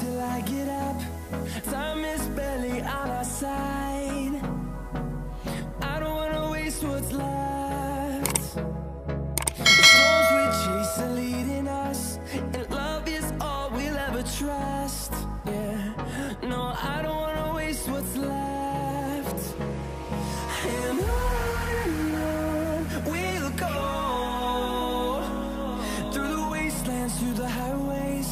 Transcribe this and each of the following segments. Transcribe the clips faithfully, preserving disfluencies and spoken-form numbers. Till I get up, time is barely on our side. I don't wanna waste what's left. The storms we chase are leading us, and love is all we'll ever trust. Yeah, no, I don't wanna waste what's left. And on and on we'll go, through the wastelands, through the highways,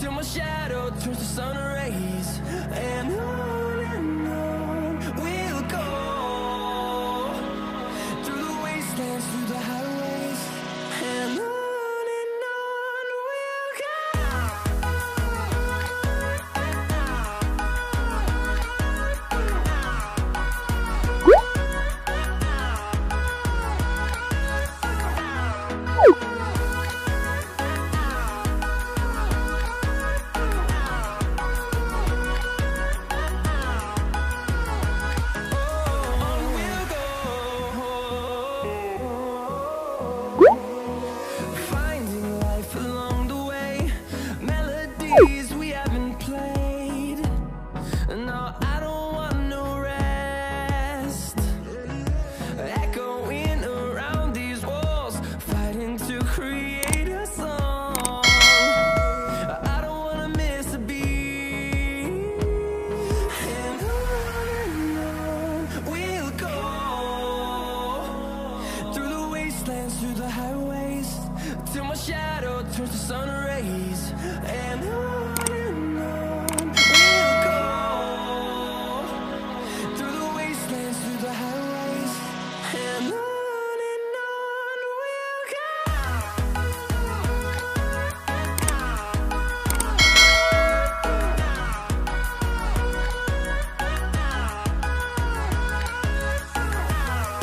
till my shadow turns to sun rays. And on and on we'll go, through the wastelands, through the highways, and on and on we'll go. Through the highways, till my shadow turns to sun rays. And on and on we'll go, through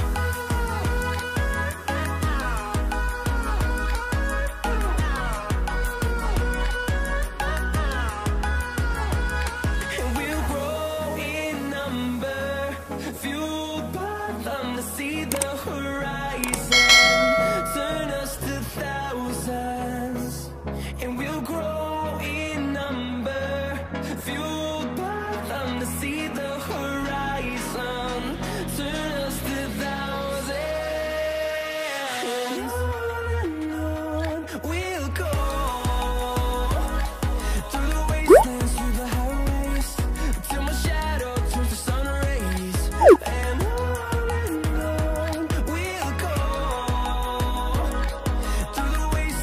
the wastelands, through the highways, and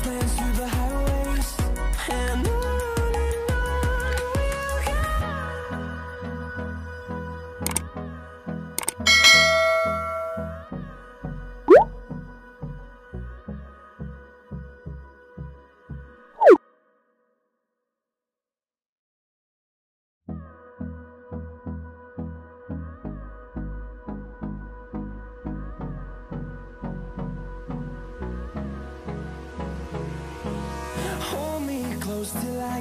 on. Till I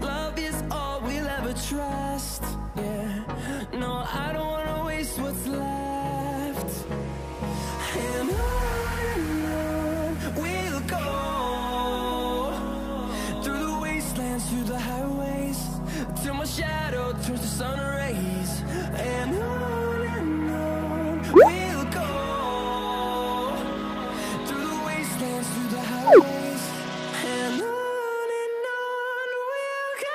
love is all we'll ever trust. Yeah, no, I don't wanna waste what's left. And on and on we'll go, through the wastelands, through the highways, till my shadow turns to sun rays. And on and on we'll go, through the wastelands, through the highways, and on. And on we'll go.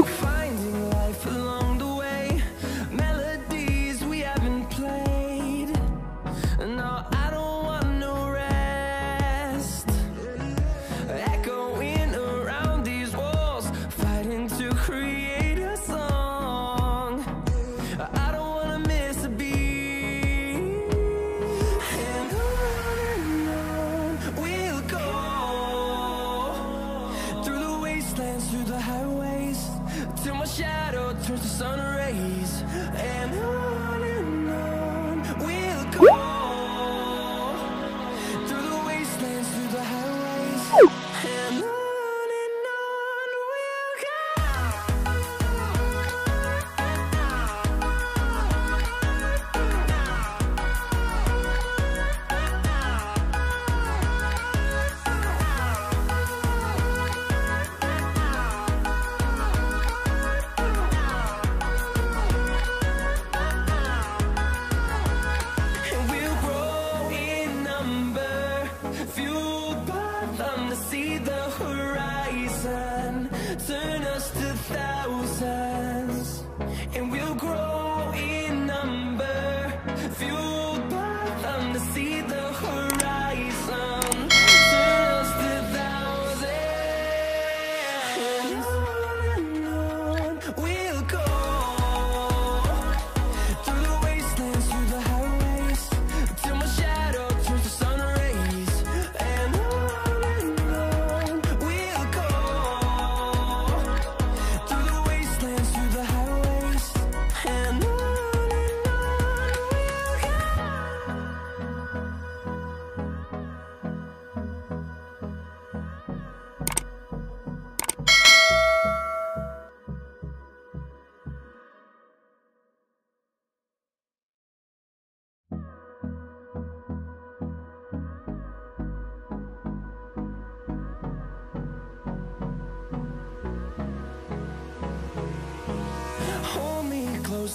Finding life along the way, melodies we haven't played. No, I don't want no rest. Echoing around these walls, fighting to create a song. I don't wanna miss a beat. And on and on we'll go, through the wastelands, through the highways, till my shadow turns to sun rays. And on and on we'll go, through the wastelands, through the highways. And on and on we'll see the horizon, turn us to thousands, and we'll grow in number, fueled by them to see the horizon, turn us to thousands, and on and on we'll go, through the wastelands, through the highways, till my shadow turns to sun rays. And close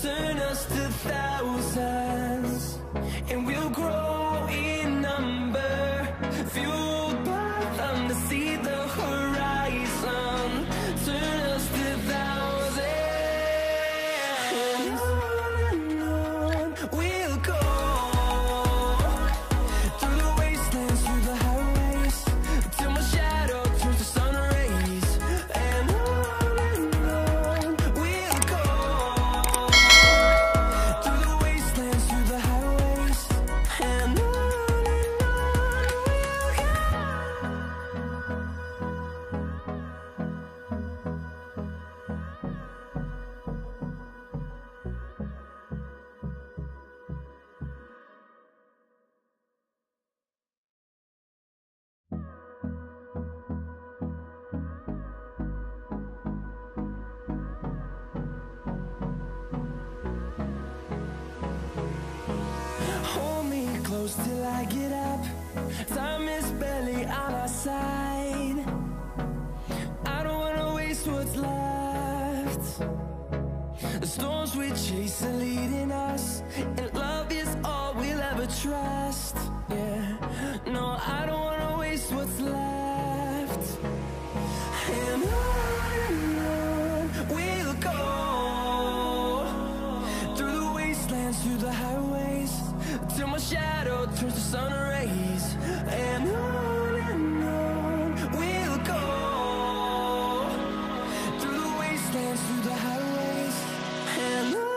turn us to thousands, and we'll grow in number, fueled by them to see the horizon, turn us to thousands, and on and on we'll go. close till I get up. Time is barely on our side. I don't wanna waste what's left. The storms we chase are leading us, and love is all we'll ever trust. Yeah, no, I don't wanna waste what's left. And on and on we'll go, through the wastelands, through the highways, till my shadow turns to sun rays. And on and on we'll go, through the wastelands, through the highways, and on.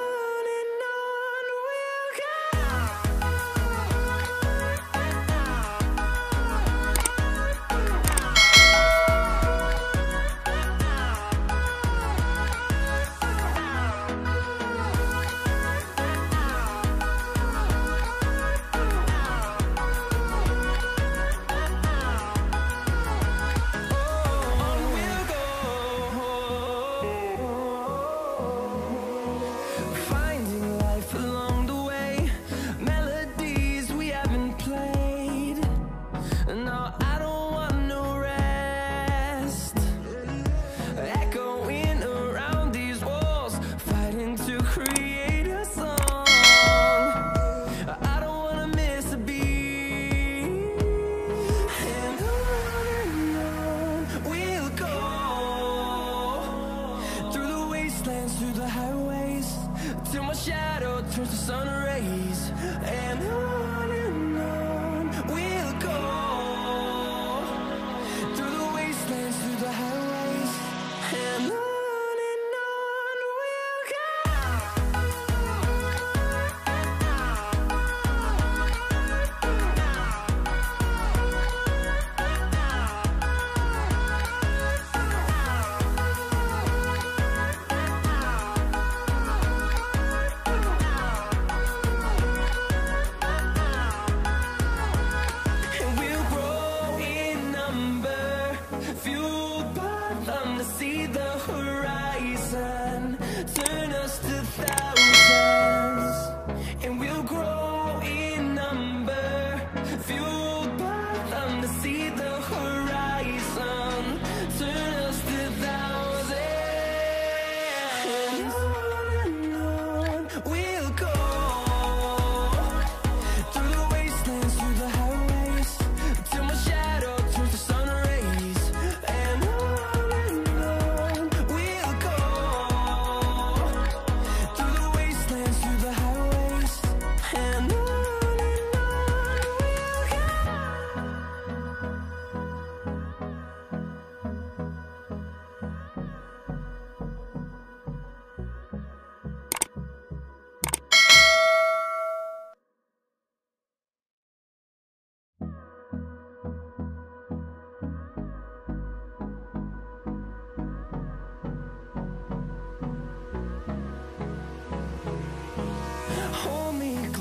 Through the highways, till my shadow turns to sun rays. And on and on we'll go, through the wastelands, through the highways, and on.